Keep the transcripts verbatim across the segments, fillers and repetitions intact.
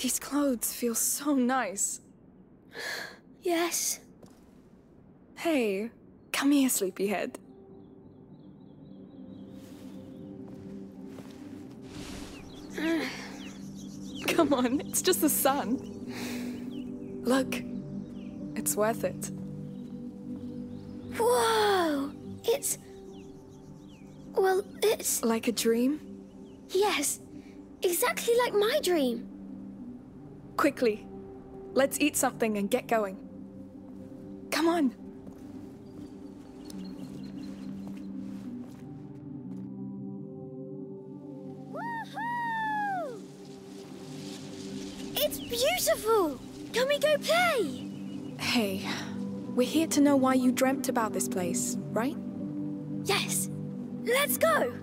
These clothes feel so nice. Yes. Hey, come here, sleepyhead. Come on, it's just the sun. Look, it's worth it. Whoa! It's... well, it's... like a dream? Yes, exactly like my dream. Quickly, let's eat something and get going. Come on. Woohoo! It's beautiful! Can we go play? Hey, we're here to know why you dreamt about this place, right? Yes, let's go!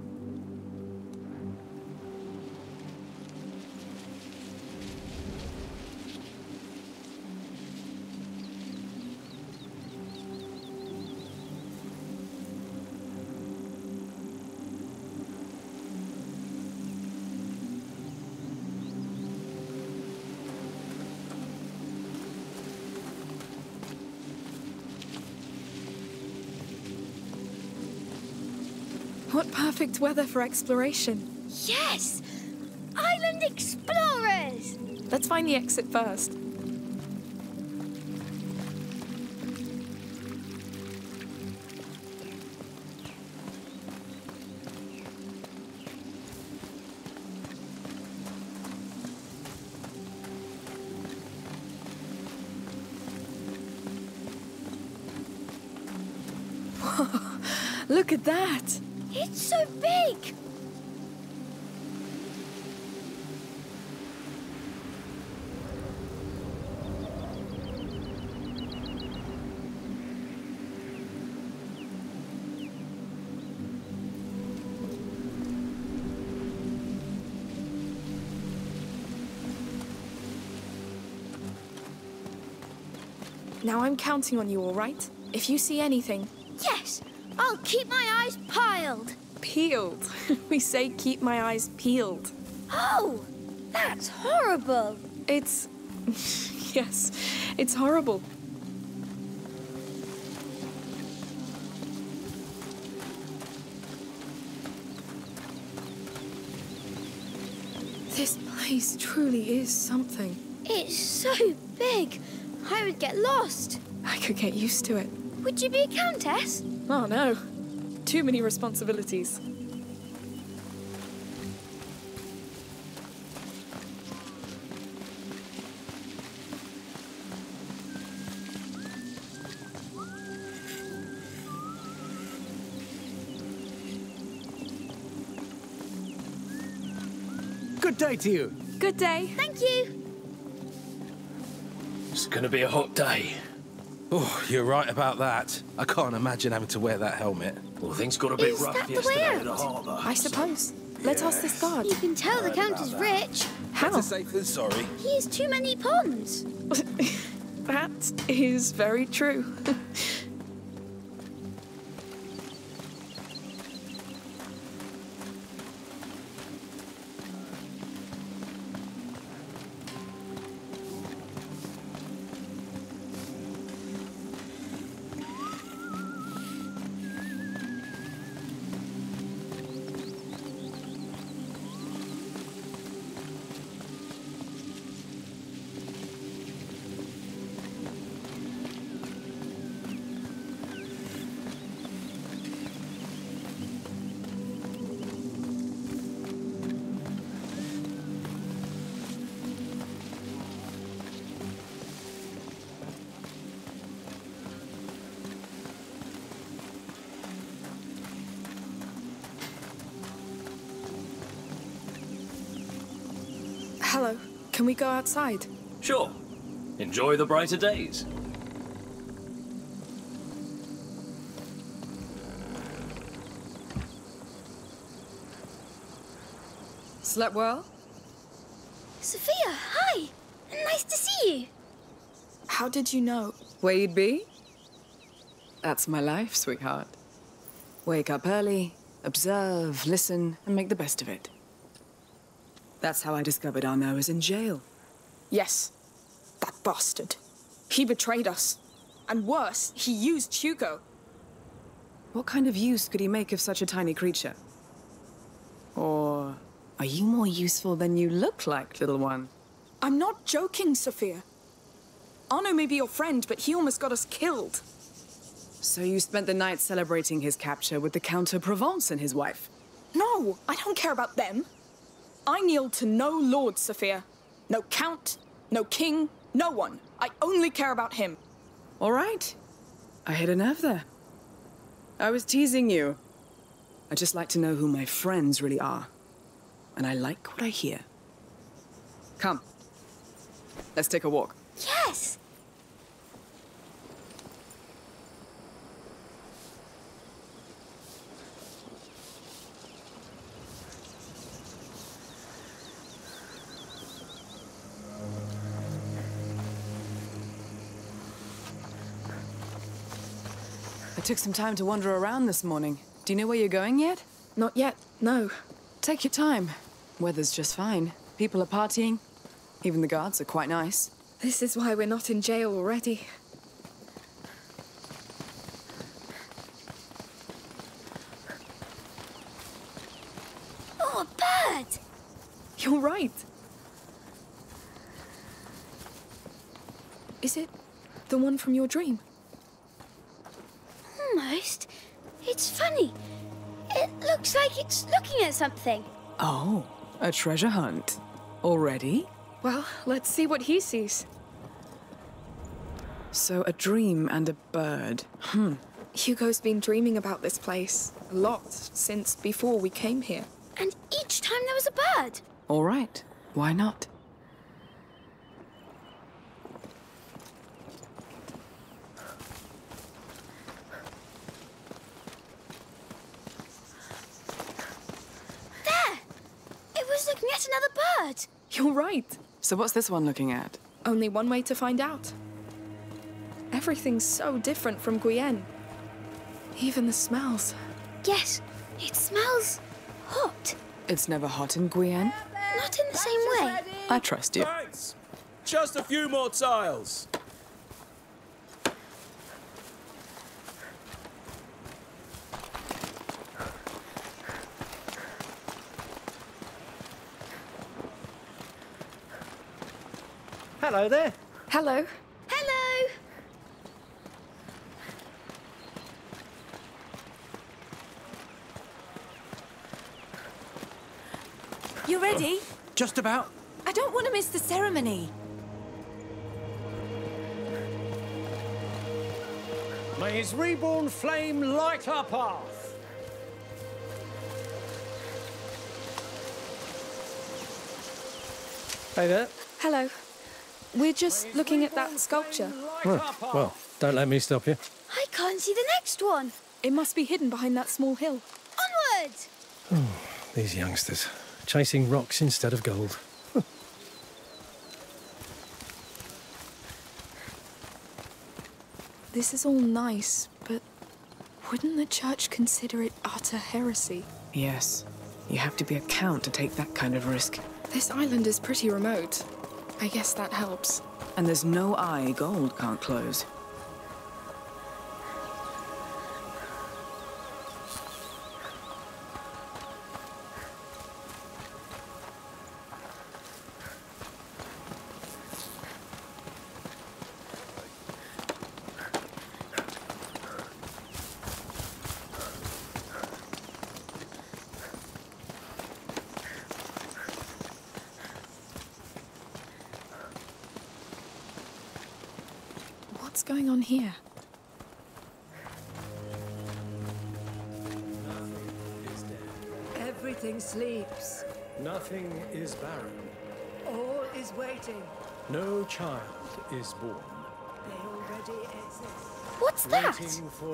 What perfect weather for exploration. Yes! Island explorers! Let's find the exit first. Whoa, look at that! It's so big! Now I'm counting on you, all right? If you see anything... Yes! I'll keep my eyes peeled. Peeled? We say keep my eyes peeled. Oh, that's horrible. It's... yes, it's horrible. This place truly is something. It's so big. I would get lost. I could get used to it. Would you be a countess? Oh no, too many responsibilities. Good day to you. Good day. Thank you. It's gonna be a hot day. Oh, you're right about that. I can't imagine having to wear that helmet. Well, things got a bit is rough yesterday at the harbour. I suppose. So, let's yes. ask this guard. You can tell the Count is rich. How? Better safe than sorry. He has too many ponds. That is very true. Hello. Can we go outside? Sure. Enjoy the brighter days. Slept well? Sophia, hi. Nice to see you. How did you know? Where you'd be? That's my life, sweetheart. Wake up early, observe, listen, and make the best of it. That's how I discovered Arno was in jail. Yes, that bastard. He betrayed us. And worse, he used Hugo. What kind of use could he make of such a tiny creature? Or are you more useful than you look like, little one? I'm not joking, Sophia. Arno may be your friend, but he almost got us killed. So you spent the night celebrating his capture with the Count of Provence and his wife? No, I don't care about them. I kneel to no lord, Sophia. No count, no king, no one. I only care about him. All right. I hit a nerve there. I was teasing you. I just like to know who my friends really are. And I like what I hear. Come. Let's take a walk. Yes! I took some time to wander around this morning. Do you know where you're going yet? Not yet, no. Take your time. Weather's just fine. People are partying. Even the guards are quite nice. This is why we're not in jail already. Oh, a bird! You're right. Is it the one from your dream? Almost. It's funny. It looks like it's looking at something. Oh, a treasure hunt. Already? Well, let's see what he sees. So, a dream and a bird. Hmm. Hugo's been dreaming about this place a lot since before we came here. And each time there was a bird. All right. Why not? There! It was looking at another bird. You're right. So what's this one looking at? Only one way to find out. Everything's so different from Guienne. Even the smells. Yes, it smells hot. It's never hot in Guienne. Not in the same way. I trust you. Thanks. Just a few more tiles. Hello there. Hello. Hello. You ready? Uh, just about. I don't want to miss the ceremony. May his reborn flame light our path. Hey there. Hello. We're just looking at that sculpture. Oh, well, don't let me stop you. I can't see the next one. It must be hidden behind that small hill. Onward! Oh, these youngsters, chasing rocks instead of gold. This is all nice, but wouldn't the church consider it utter heresy? Yes. You have to be a count to take that kind of risk. This island is pretty remote. I guess that helps. And there's no eye gold can't close. What's going on here? Nothing is dead. Everything sleeps. Nothing is barren. All is waiting. No child is born. They already exist. What's that?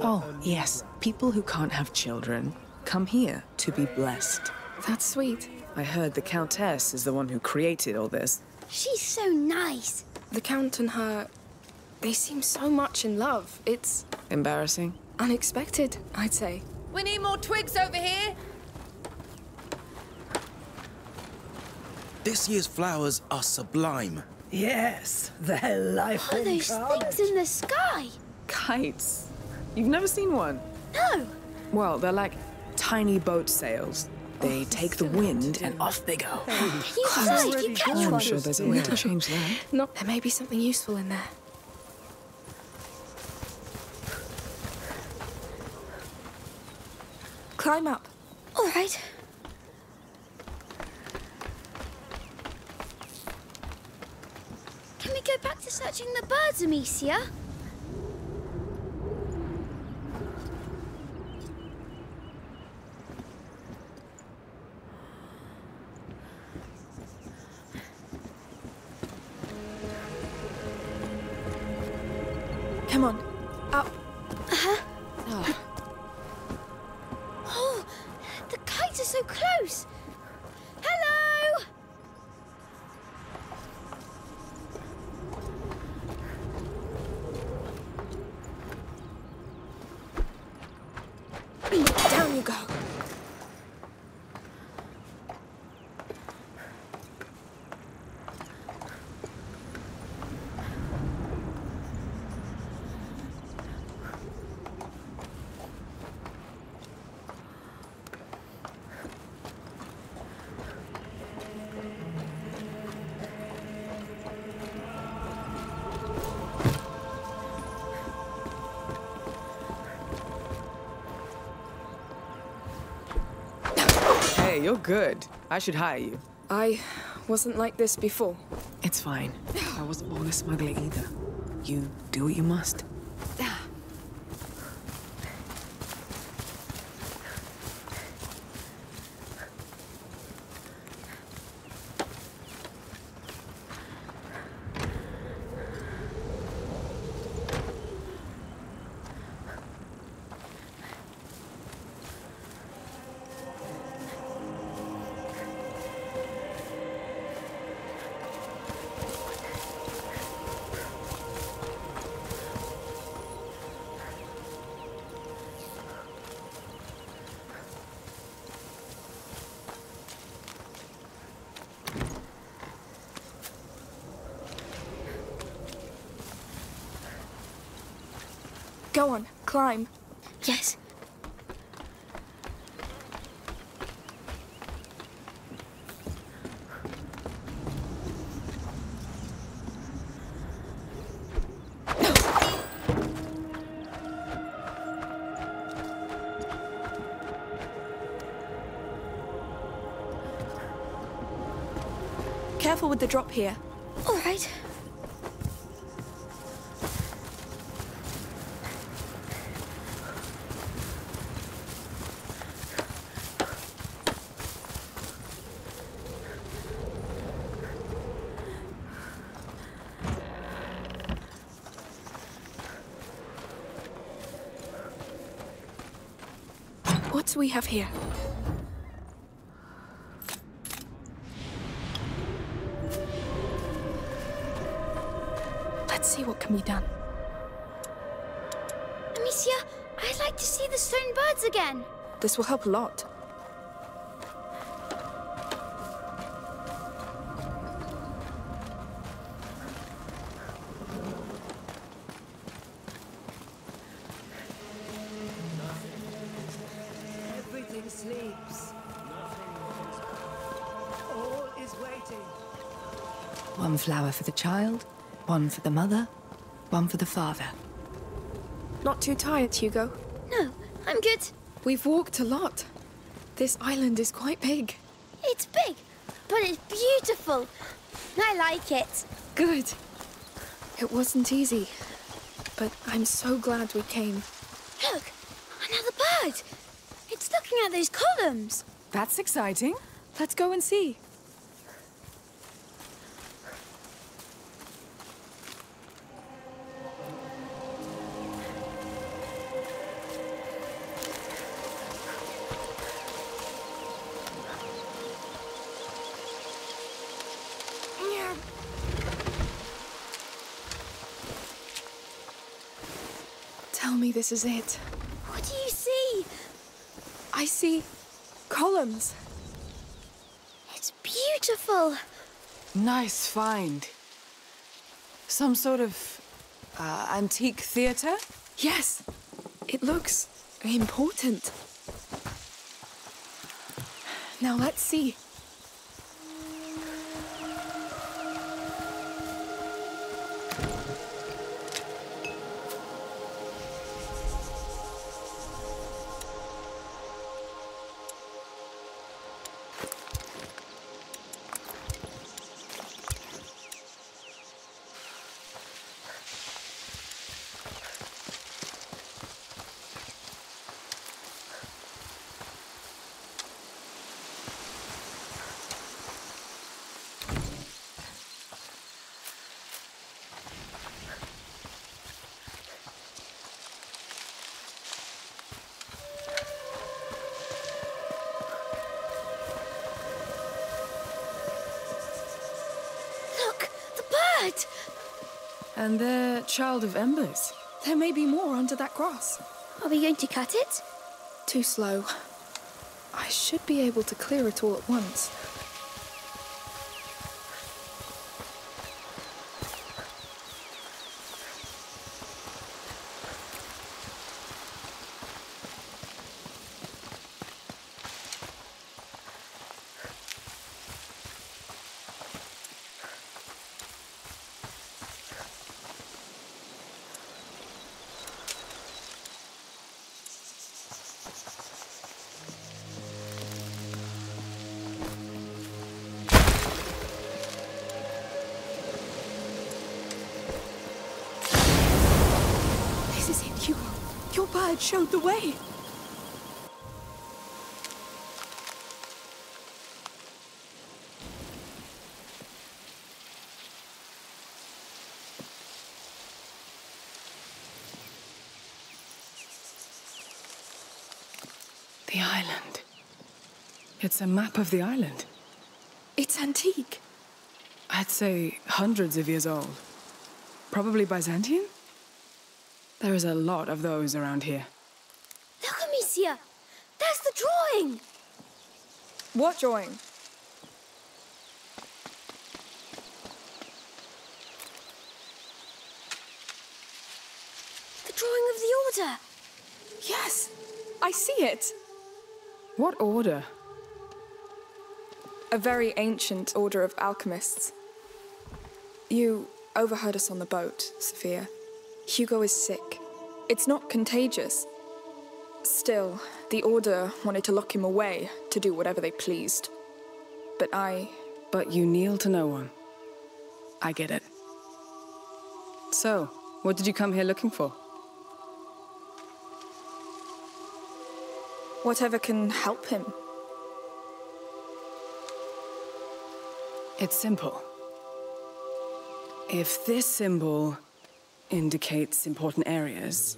Oh, yes. People who can't have children come here to be blessed. That's sweet. I heard the Countess is the one who created all this. She's so nice. The Count and her... They seem so much in love. It's... embarrassing. Unexpected, I'd say. We need more twigs over here! This year's flowers are sublime. Yes, the hell life. What are those things in the sky? Kites. You've never seen one? No. Well, they're like tiny boat sails. They take the wind and off they go. You died, you catch one. I'm sure there's a way to change that. No. There may be something useful in there. Climb up. All right. Can we go back to searching the birds, Amicia? Come on, up. Uh-huh. Oh. Oh, the kites are so close. Hello! Down you go. You're good. I should hire you. I wasn't like this before. It's fine. I wasn't born a smuggler either. You do what you must. Go on, climb. Yes. Careful with the drop here. All right. What do we have here? Let's see what can be done. Amicia, I'd like to see the stone birds again. This will help a lot. Sleeps. Nothing. All is waiting. One flower for the child, one for the mother, one for the father. Not too tired, Hugo? No, I'm good. We've walked a lot. This island is quite big. It's big, but it's beautiful. I like it. Good. It wasn't easy, but I'm so glad we came. Look, another bird. It's looking at those columns. That's exciting. Let's go and see. Tell me this is it. What do you see? I see columns. It's beautiful. Nice find. Some sort of uh, antique theater? Yes. It looks important. Now let's see. And the Child of Embers. There may be more under that grass. Are we going to cut it? Too slow. I should be able to clear it all at once. It showed the way. The island. It's a map of the island. It's antique. I'd say hundreds of years old. Probably Byzantine? There is a lot of those around here. Look, Amicia! There's the drawing! What drawing? The drawing of the Order! Yes! I see it! What order? A very ancient order of alchemists. You overheard us on the boat, Sophia. Hugo is sick. It's not contagious. Still, the Order wanted to lock him away to do whatever they pleased. But I... But you kneel to no one. I get it. So, what did you come here looking for? Whatever can help him. It's simple. If this symbol indicates important areas.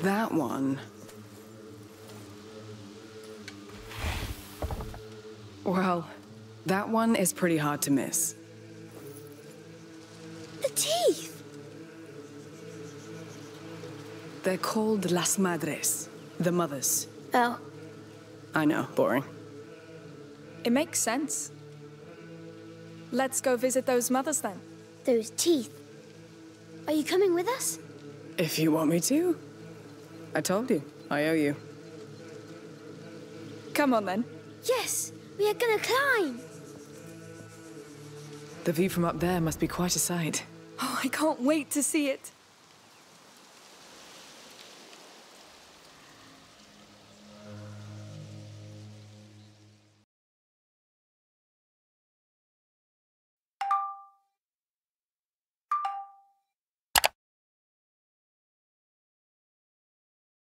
That one... Well, that one is pretty hard to miss. The teeth! They're called Las Madres, the mothers. Oh. I know, boring. It makes sense. Let's go visit those mothers, then. Those teeth. Are you coming with us? If you want me to. I told you, I owe you. Come on, then. Yes, we are gonna climb! The view from up there must be quite a sight. Oh, I can't wait to see it.